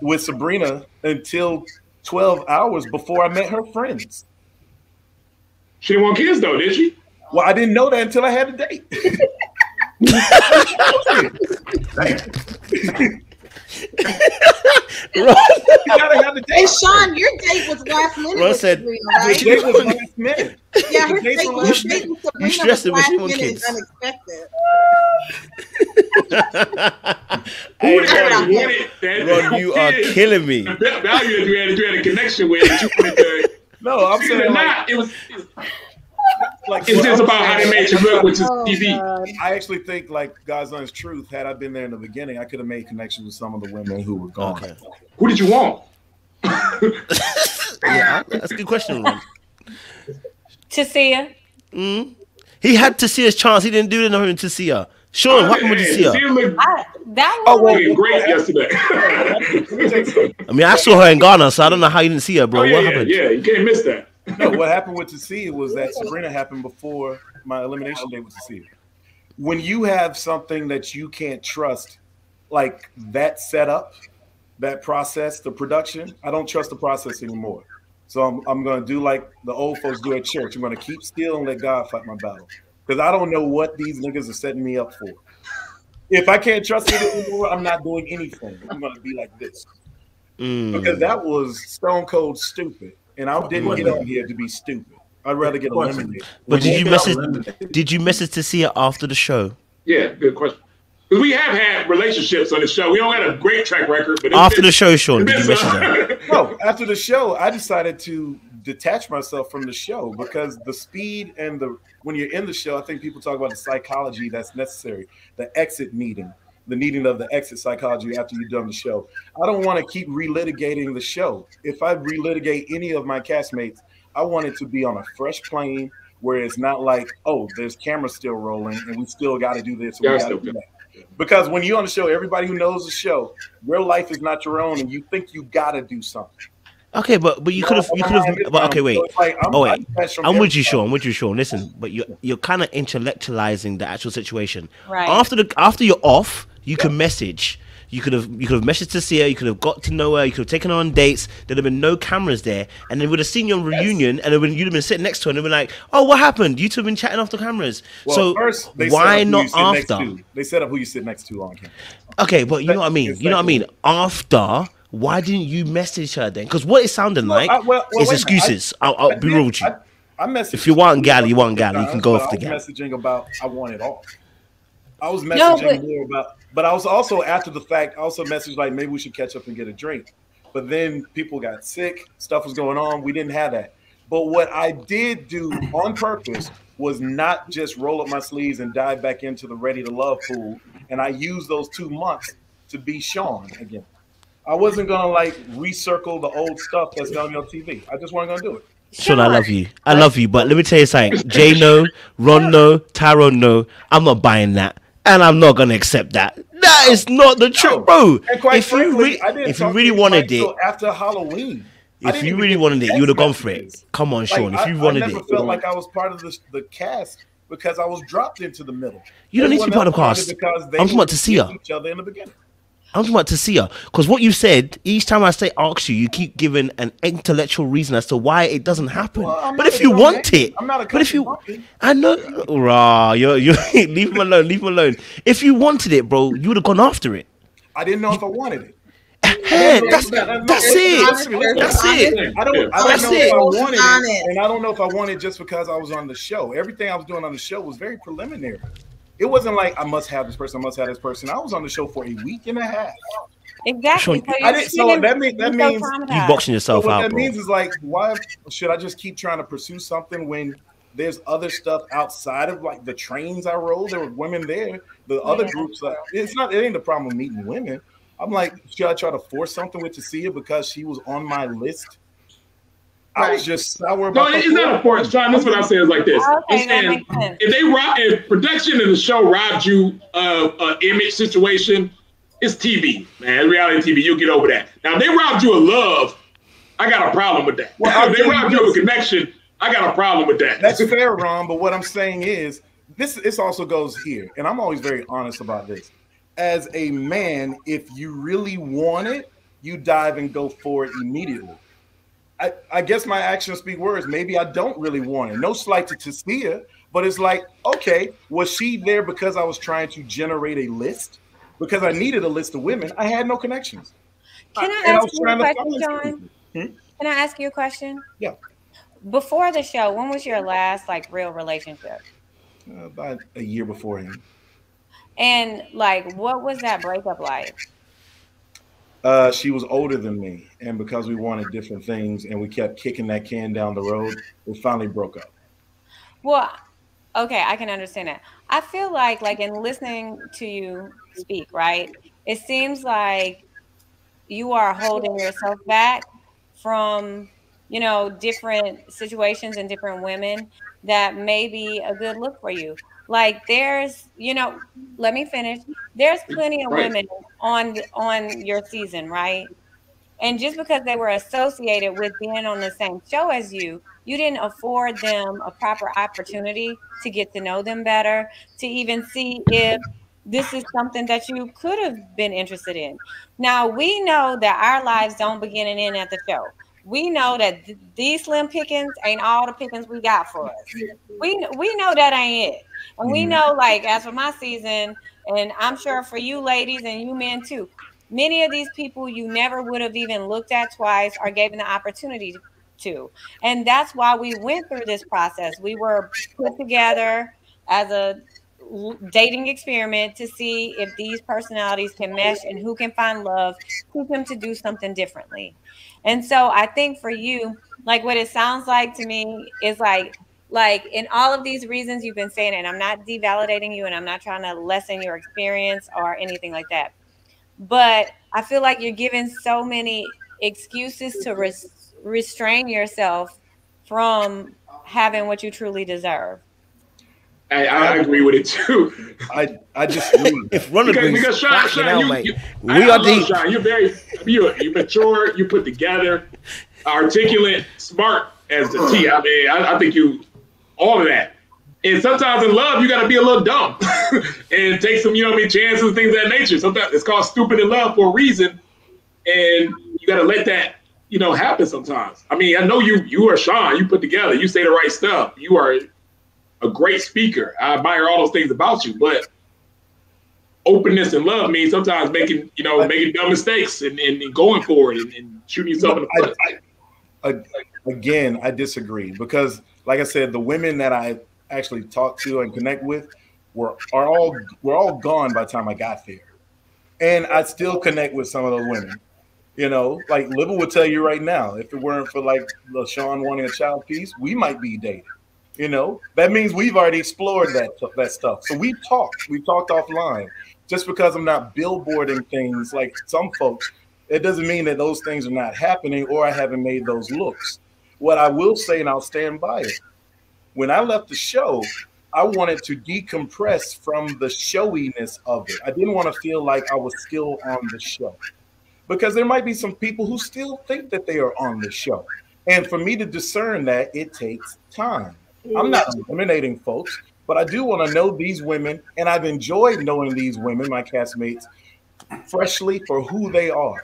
with Sabrina until 12 hours before I met her friends. She didn't want kids though, did she? Well, I didn't know that until I had a date. Hey, Shawn, your date was last minute. Ron said, Sabrina, right? Your date was last minute. Yeah, her date was last minute. Unexpected. Ron, you are killing me. That value that you had a connection with. No, I'm saying not. It's just about how they made you look, which is easy. I actually think, like, God's honest truth, had I been there in the beginning, I could have made connections with some of the women who were gone. Okay. Who did you want? Yeah, that's a good question. Tisia. He had Tisia's chance. He didn't do it in Tisia. Shawn, what happened with Tisia? That was great yesterday. I mean, I saw her in Ghana, so I don't know how you didn't see her, bro. What happened? Yeah, you can't miss that. No, what happened with Tisia was that Sabrina happened before my elimination day with Tisia. When you have something that you can't trust, like that setup, that process, the production, I don't trust the process anymore. So I'm going to do like the old folks do at church. I'm going to keep still and let God fight my battle. Because I don't know what these niggas are setting me up for. If I can't trust it anymore, I'm not doing anything. I'm going to be like this. Because that was stone cold stupid. And I didn't get on here to be stupid. I'd rather get eliminated. But did you message Tisia after the show? Yeah, good question. Because we have had relationships on the show. We don't have a great track record. But after the show, Shawn, did you message her? No, after the show, I decided to detach myself from the show because the speed and the when you're in the show, I think people talk about the psychology that's necessary, the exit meeting. The needing of the exit psychology after you've done the show. I don't want to keep relitigating the show. If I relitigate any of my castmates, I want it to be on a fresh plane where it's not like, oh, there's cameras still rolling and we still got to do this. And we gotta do that. Because when you're on the show, everybody who knows the show, your life is not your own and you think you got to do something. Okay, but you could have, okay, wait. So like, I'm with you, Shawn. Listen, but you're kind of intellectualizing the actual situation. Right. After you're off, you can message. You could have messaged Tisia. You could have got to know her. You could have taken her on dates. There'd have been no cameras there, and they would have seen your reunion, and you'd have been sitting next to her, and they'd be like, "Oh, what happened? You two have been chatting off the cameras." Well, so first, why not after? They set up who you sit next to on camera. Okay, but you know what I mean. You know what I mean. After, why didn't you message her then? Because what it's sounding like is excuses. I'll be real with you. I messaged. If you want galley, you want galley. You can go off the galley. Messaging about I want it all. I was messaging more about, but I was also after the fact, I also messaged like maybe we should catch up and get a drink. But then people got sick, stuff was going on. We didn't have that. But what I did do on purpose was not just roll up my sleeves and dive back into the ready to love pool. And I used those 2 months to be Shawn again. I wasn't gonna like recircle the old stuff that's gonna be on TV. I just wasn't gonna do it. Shawn, I love you. I love you, but let me tell you something. Jay no, Ron no, Tyrone no. I'm not buying that. And I'm not gonna accept that. That is not the truth, bro. And quite frankly, if you really wanted it, after Halloween, if you really wanted it, you would have gone for it. Come on, Shawn. If you wanted it, I never felt like I was part of the cast because I was dropped into the middle. You don't need to be part of the cast. I'm talking about Tisia. Each other in the beginning. I'm talking about Tisia, because what you said, each time I say ask you, you keep giving an intellectual reason as to why it doesn't happen. Well, but if you want it, I'm not a but if you, monkey. I know, rah, you leave him alone, leave him alone. If you wanted it, bro, you would have gone after it. I didn't know if I wanted it. Hey, that's it. I don't know if I wanted it, and I don't know if I wanted it just because I was on the show. Everything I was doing on the show was very preliminary. It wasn't like I must have this person, I must have this person. I was on the show for a week and a half. Exactly. Shawn, that means you boxing yourself out. What that means is like, why should I just keep trying to pursue something when there's other stuff outside of like the trains I rode? There were women there. The other groups, like, it ain't a problem with meeting women. I'm like, should I try to force something with Tisia because she was on my list? I was just sour about it. No, it's not a force, Shawn. That's what I'm saying is like this. Okay, if production and the show robbed you of an image situation, it's TV, man. It's reality TV. You'll get over that. Now, if they robbed you of love, I got a problem with that. Well, if they robbed you of a connection, I got a problem with that. That's fair, Ron, but what I'm saying is this also goes here, and I'm always very honest about this. As a man, if you really want it, you dive and go forward immediately. I guess my actions speak words. Maybe I don't really want it. No slight to Tisia, but it's like, okay, was she there because I was trying to generate a list? Because I needed a list of women. I had no connections. Can I ask you a question, John? Can I ask you a question? Yeah. Before the show, when was your last like real relationship? About a year before him. And like, what was that breakup like? She was older than me, and because we wanted different things and we kept kicking that can down the road, we finally broke up. Well, okay, I can understand that. I feel like in listening to you speak, right, it seems like you are holding yourself back from, you know, different situations and different women that may be a good look for you. Like there's, you know, let me finish. There's plenty of women on your season, right? And just because they were associated with being on the same show as you, you didn't afford them a proper opportunity to get to know them better, to even see if this is something that you could have been interested in. Now, we know that our lives don't begin and end at the show. We know that these slim pickings ain't all the pickings we got for us. We know that ain't it. And we know, like, as for my season, and I'm sure for you ladies and you men too, many of these people you never would have even looked at twice or given the opportunity to. And that's why we went through this process. We were put together as a dating experiment to see if these personalities can mesh and who can find love, teach them to do something differently. And so I think for you, like what it sounds like to me is like in all of these reasons you've been saying, and I'm not devalidating you and I'm not trying to lessen your experience or anything like that, but I feel like you're given so many excuses to restrain yourself from having what you truly deserve. I agree with it too. I just if running because Shawn, we are deep. Shawn, you're very you're mature, you put together, articulate, smart as the T. I mean, I think you all of that. And sometimes in love, you got to be a little dumb and take some, you know what I mean, chances and things of that nature. Sometimes it's called stupid in love for a reason, and you got to let that, you know, happen sometimes. I mean, I know you are Shawn. You put together. You say the right stuff. You are a great speaker. I admire all those things about you, but openness and love means sometimes making, you know, making dumb mistakes and going for it and shooting yourself in the foot. Again, I disagree because, like I said, the women that I actually talk to and connect with were all gone by the time I got there, and I still connect with some of those women. You know, like Libba will tell you right now, if it weren't for like LaShawn wanting a child piece, we might be dating. You know, that means we've already explored that stuff. So we talked offline. Just because I'm not billboarding things like some folks, it doesn't mean that those things are not happening or I haven't made those looks. What I will say, and I'll stand by it, when I left the show, I wanted to decompress from the showiness of it. I didn't want to feel like I was still on the show because there might be some people who still think that they are on the show. And for me to discern that, it takes time. I'm not eliminating folks, but I do want to know these women, and I've enjoyed knowing these women, my castmates, freshly for who they are.